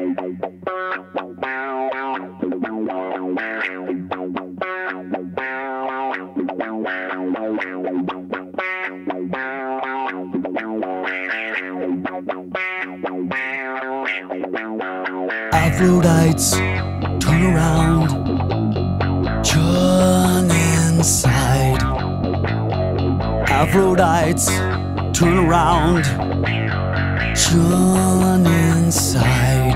Aphrodites, turn around, turn inside. Aphrodites, turn around, turn inside.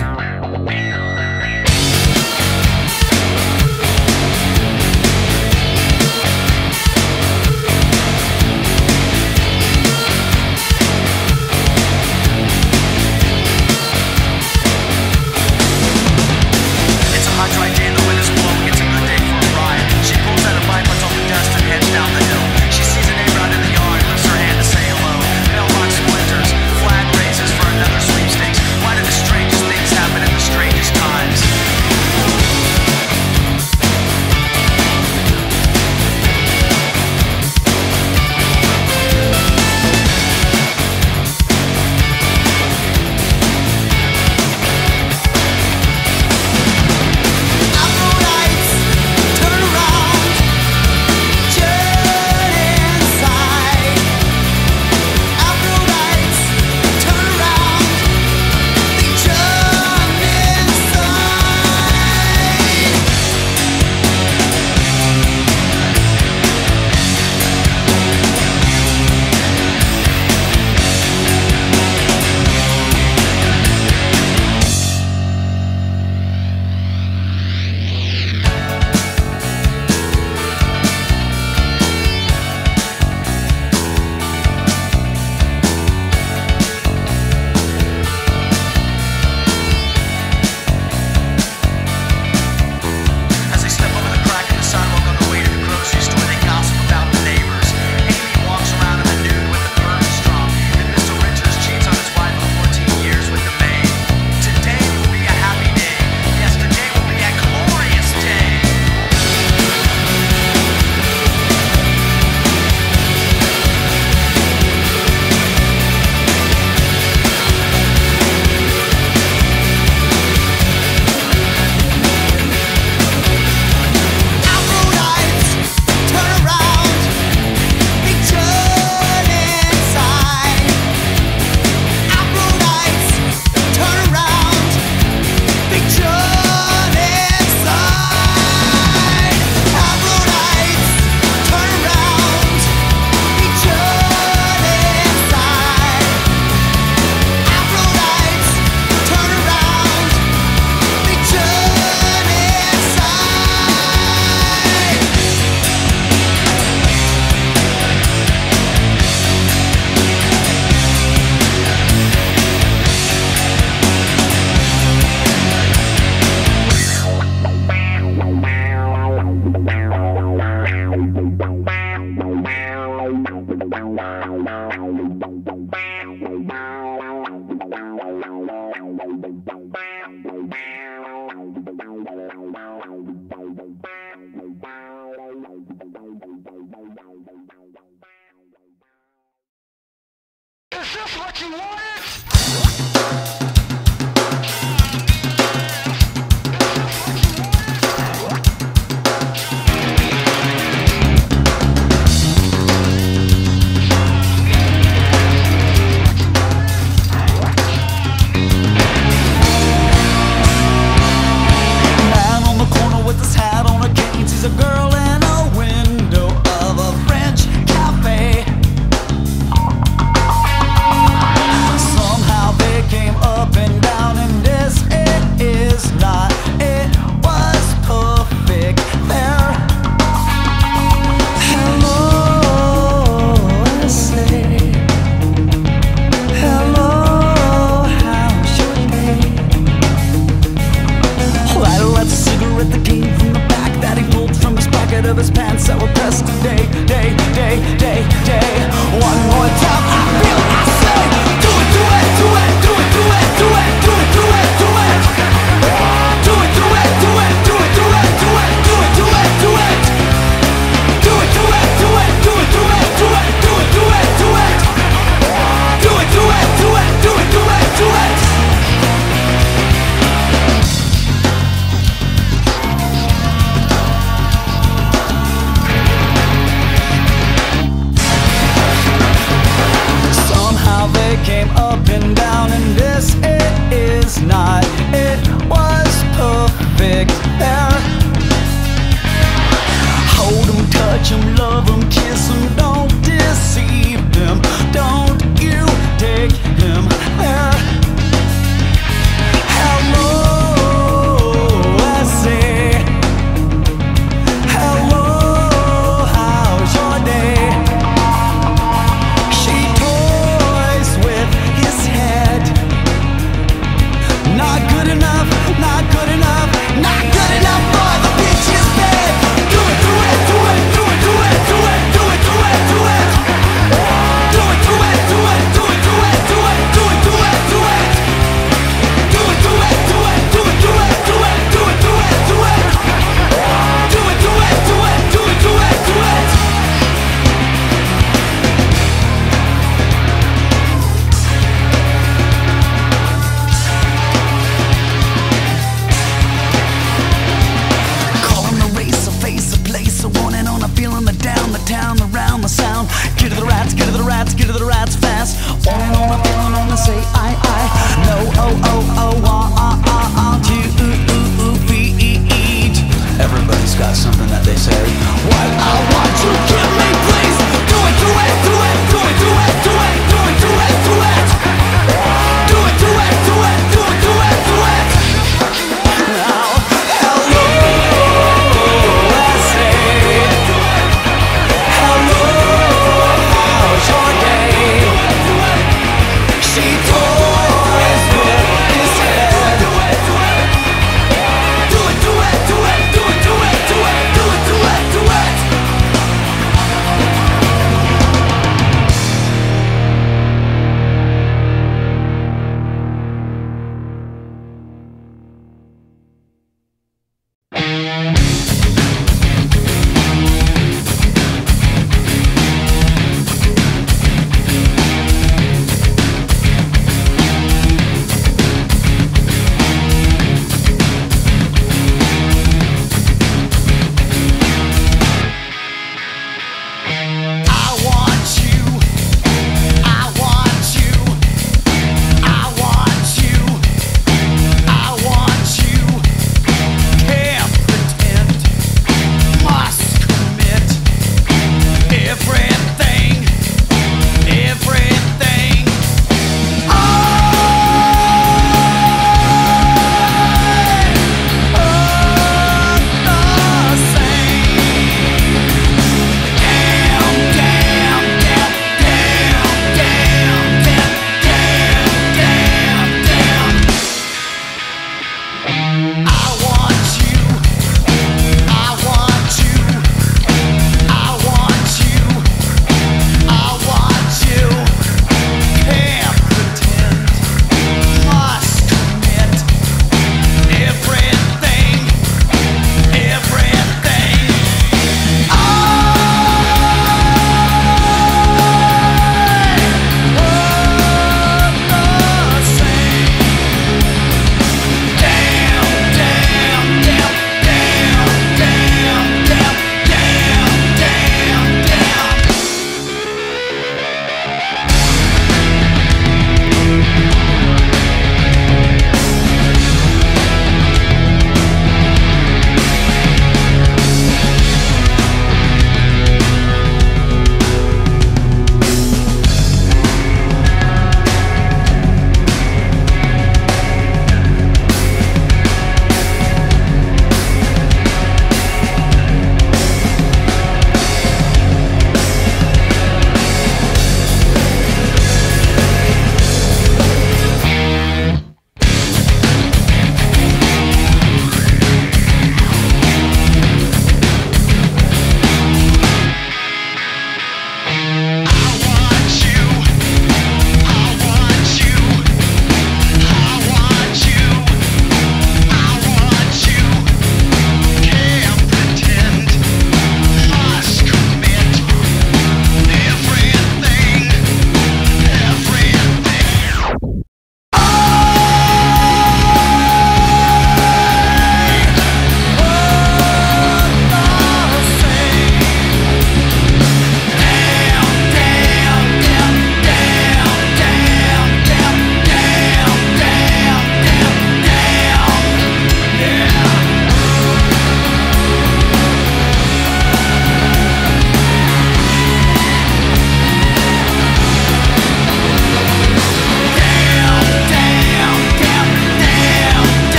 Is this what you wanted?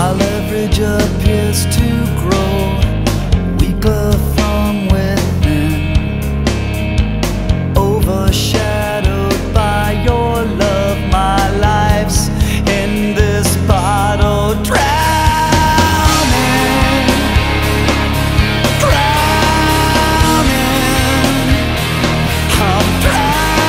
Our leverage appears to grow. We perform within, overshadowed by your love. My life's in this bottle, drowning, drowning. I'm drowning.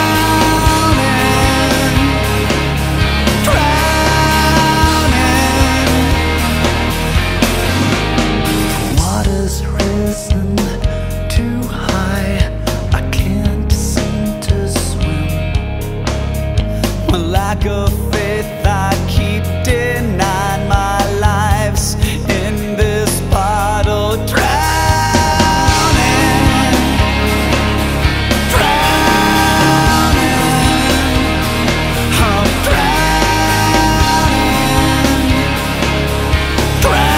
Risen too high, I can't seem to swim. My lack of faith, I keep denying. My life's in this bottle, drowning, drowning. I'm drowning, drowning.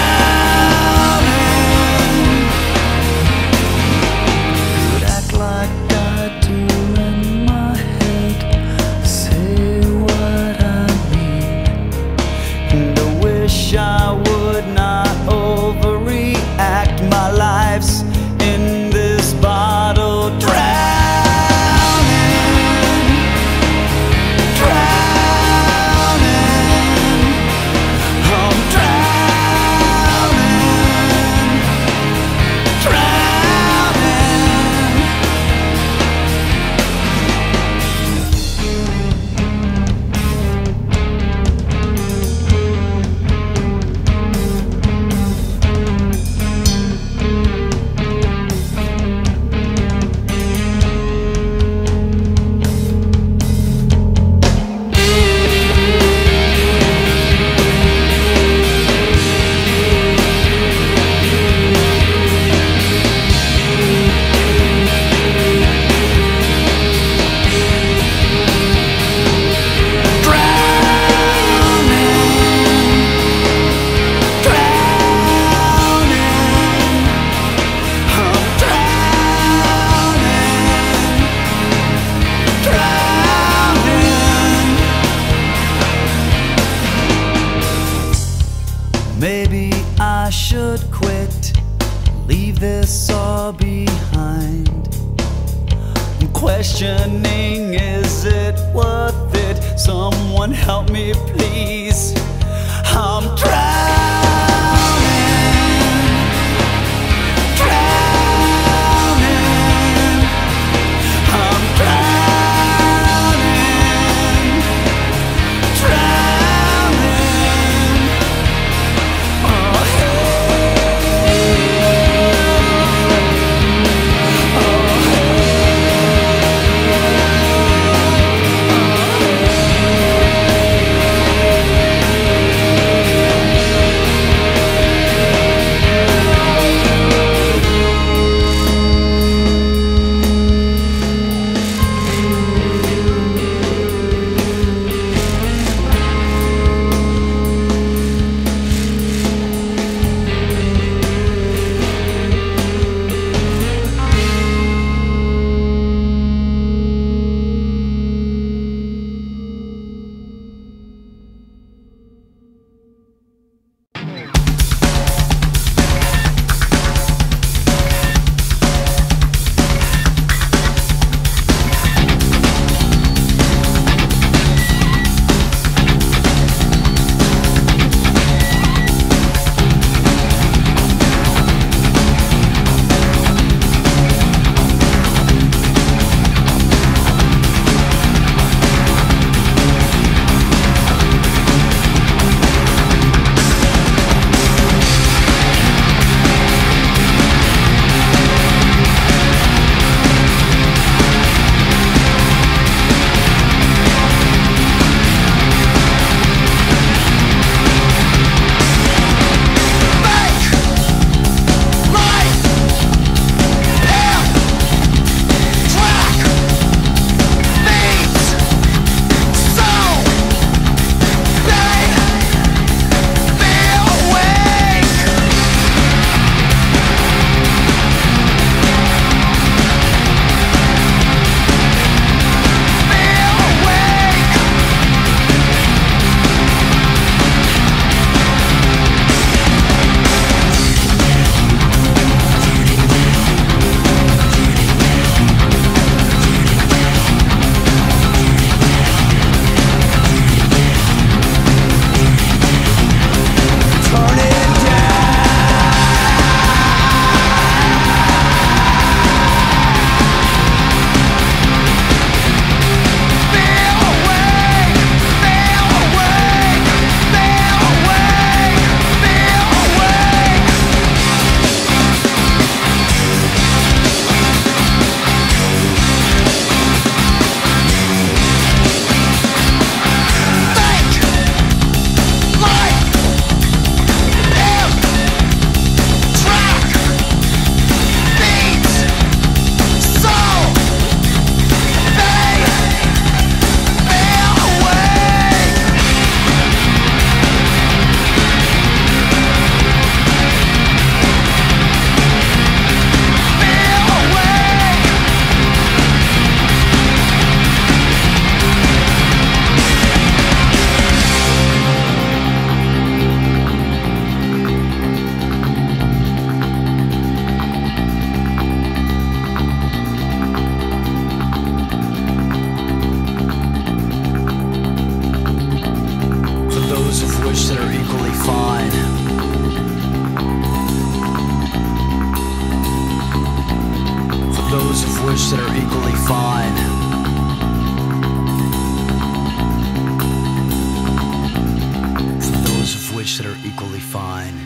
I would not overreact. My life's in this bottle, drowning, drowning. I'm drowning, Maybe I should quit, leave this all behind. I'm questioning, is it worth it? Someone help me please. I'm drowning. equally fine.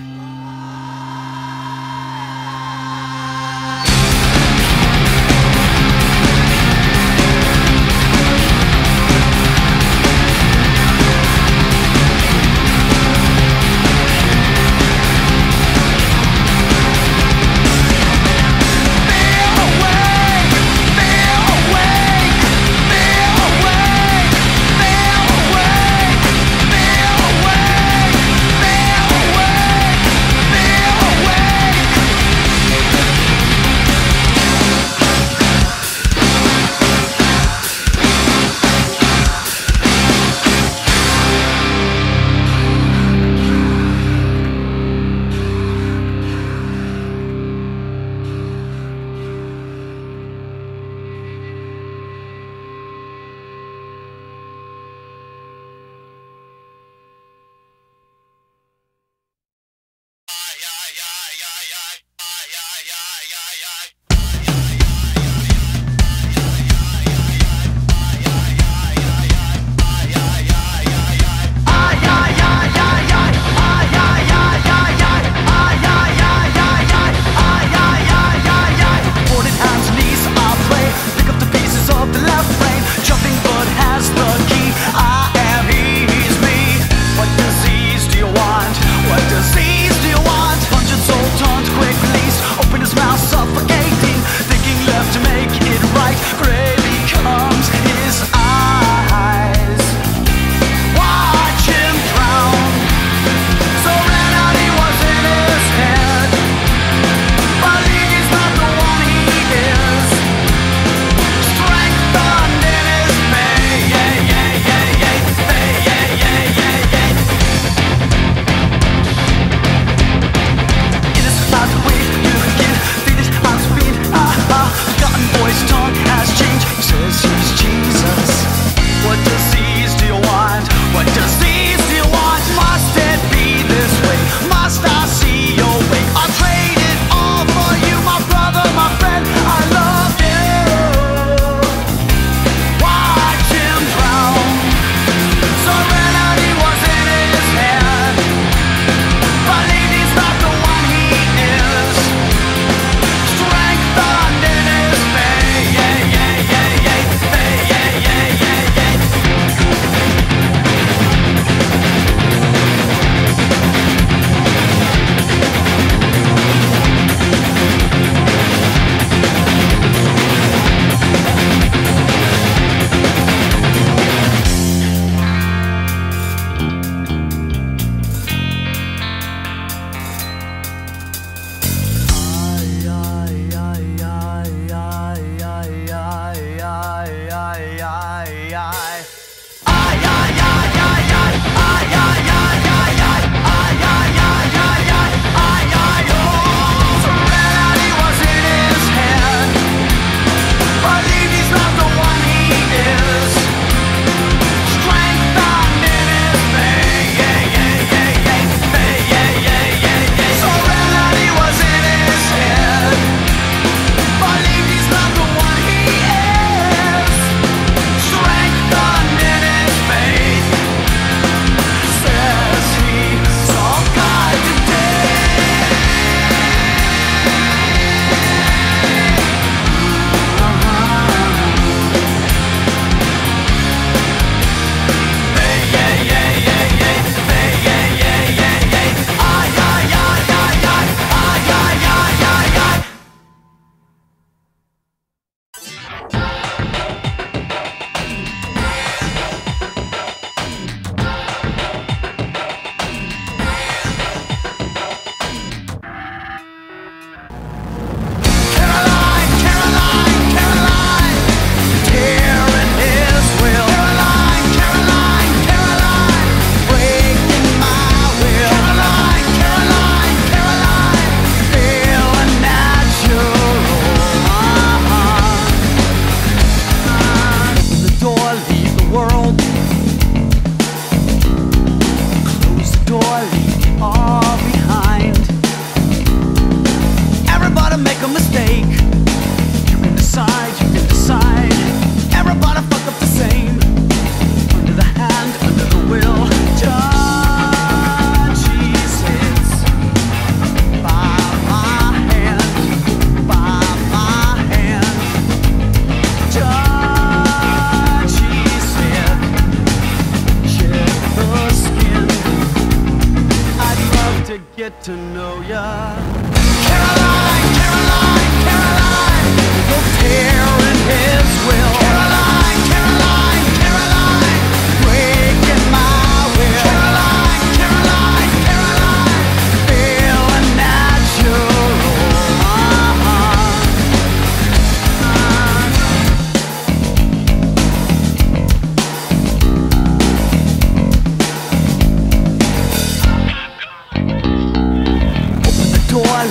to know ya. Caroline, Caroline, Caroline, no tear in his will. Caroline, Caroline, Caroline, breaking my will. Caroline, Caroline, Caroline, feeling natural. I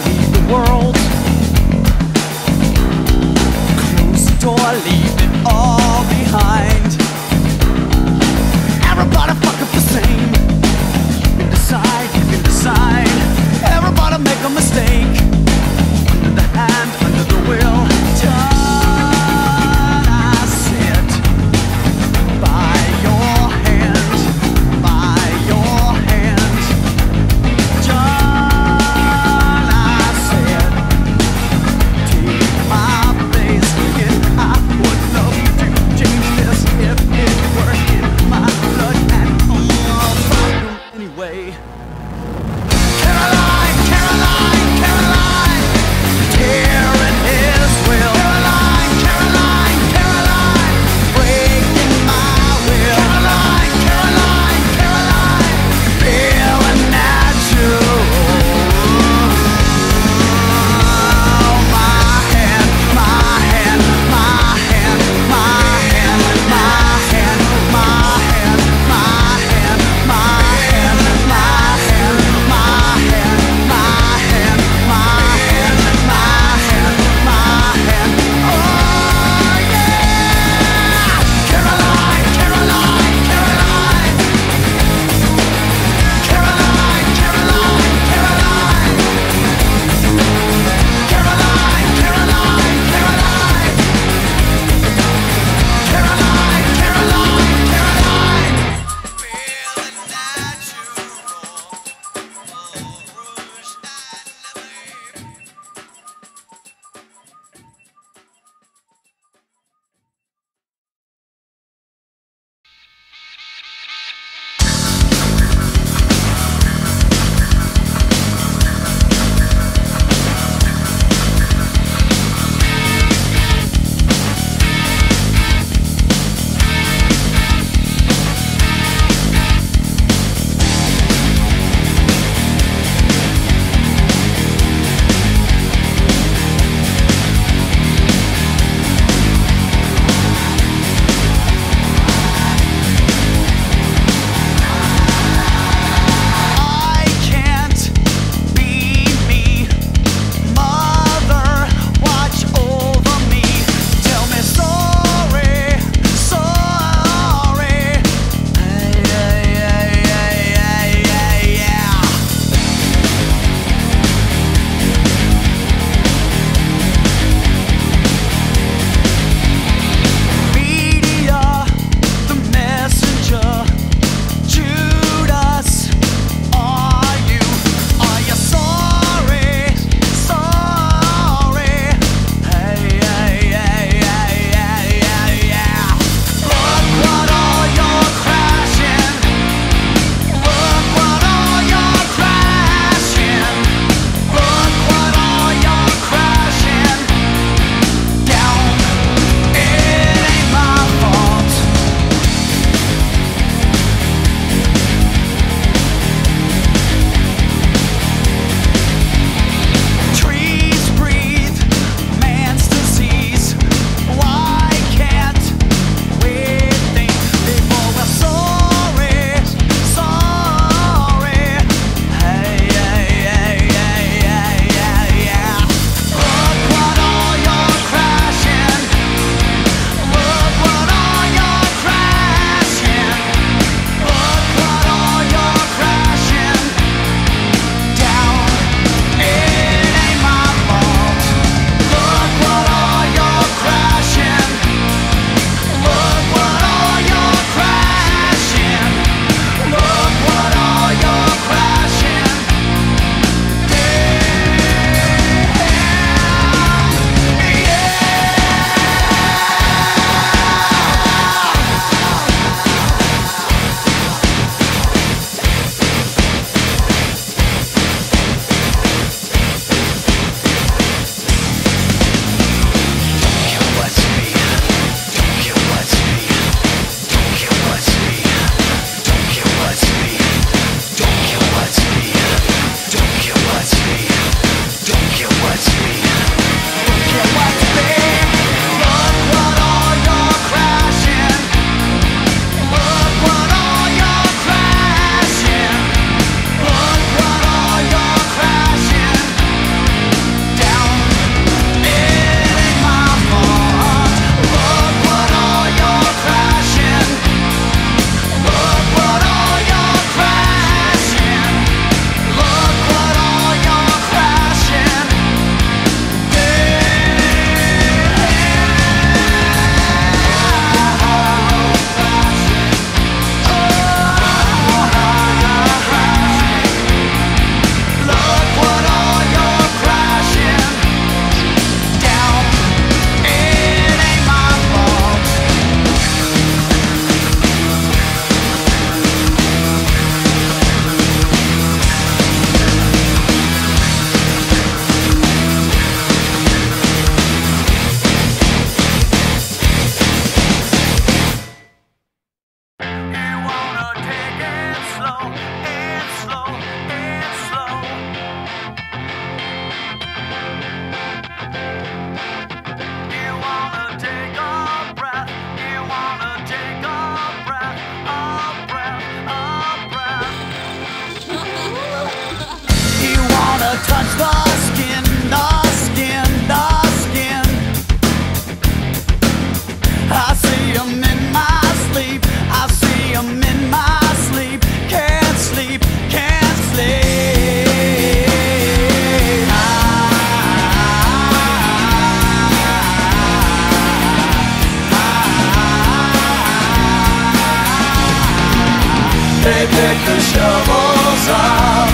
They pick the shovels up,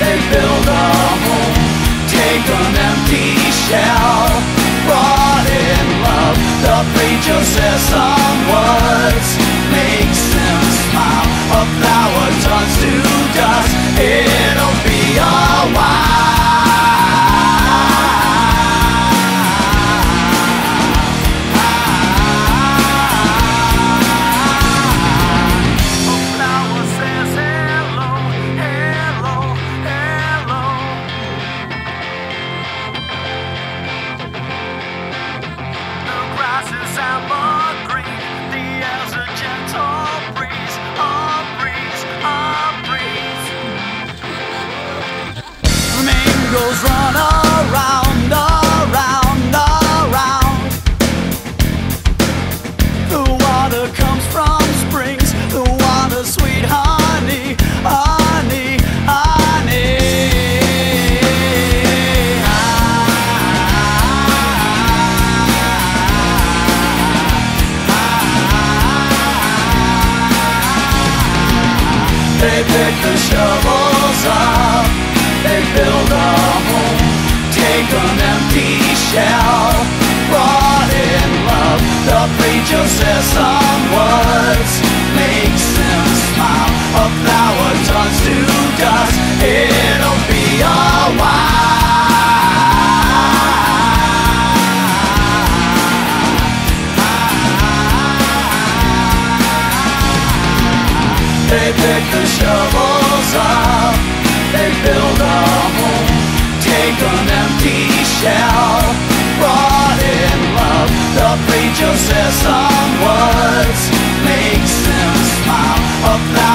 they build a home. Take an empty shell, brought in love. The preacher says some words, makes them smile. A flower turns to dust, it'll be a while. Run around, around, around. The water comes from springs, the water sweet honey, honey, honey. They pick the shovels up, they build a home. Take an empty shell, brought in love. The preacher says some words, makes them smile. A flower turns to dust, it'll be a while. They pick the shovels up, they build a home. Take an empty shell, brought in love. The preacher says some words, makes them smile.